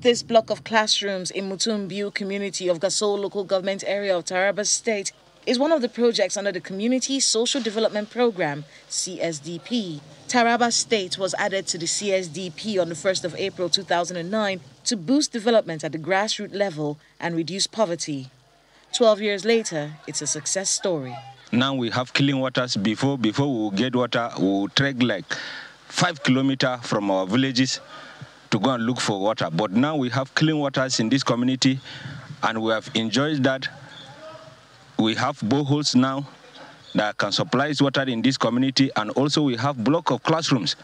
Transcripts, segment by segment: This block of classrooms in Mutumbiu community of Gasol local government area of Taraba state is one of the projects under the Community Social Development Program, CSDP. Taraba State was added to the CSDP on the 1st of April 2009 to boost development at the grassroots level and reduce poverty. 12 years later, it's a success story. Now we have clean waters. Before we get water, we would trek like 5 kilometers from our villages to go and look for water. But now we have clean waters in this community, and we have enjoyed that. We have boreholes now that can supply water in this community, and also we have block of classrooms.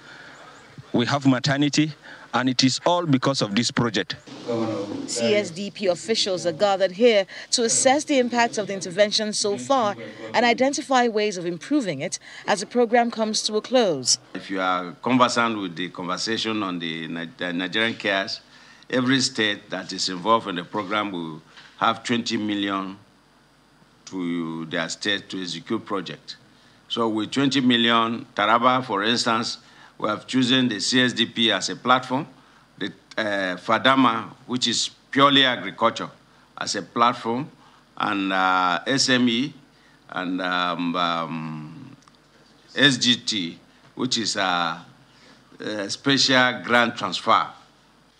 We have maternity, and it is all because of this project. CSDP officials are gathered here to assess the impact of the intervention so far and identify ways of improving it as the program comes to a close. If you are conversant with the conversation on the Nigerian CARES, every state that is involved in the program will have 20 million to their state to execute project. So with 20 million, Taraba, for instance, we have chosen the CSDP as a platform, the FADAMA, which is purely agriculture, as a platform, and SME, and SGT, which is a special grant transfer.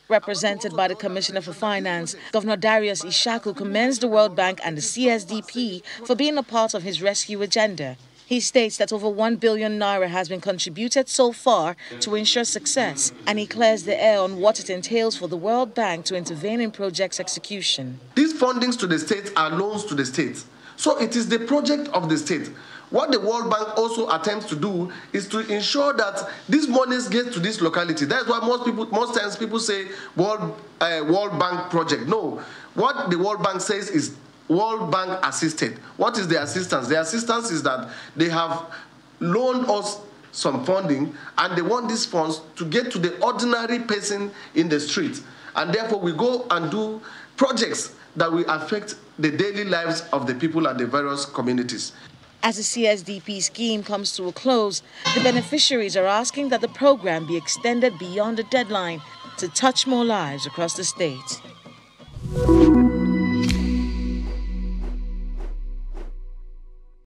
Represented by the Commissioner for Finance, Governor Darius Ishaku commends the World Bank and the CSDP for being a part of his rescue agenda. He states that over 1 billion naira has been contributed so far to ensure success, and he clears the air on what it entails for the World Bank to intervene in project's execution. These fundings to the state are loans to the state, so it is the project of the state. What the World Bank also attempts to do is to ensure that these monies get to this locality. That's why most times people say World Bank project. No, what the World Bank says is World Bank assisted. What is the assistance? The assistance is that they have loaned us some funding, and they want these funds to get to the ordinary person in the street. And therefore, we go and do projects that will affect the daily lives of the people and the various communities. As the CSDP scheme comes to a close, the beneficiaries are asking that the program be extended beyond the deadline to touch more lives across the state.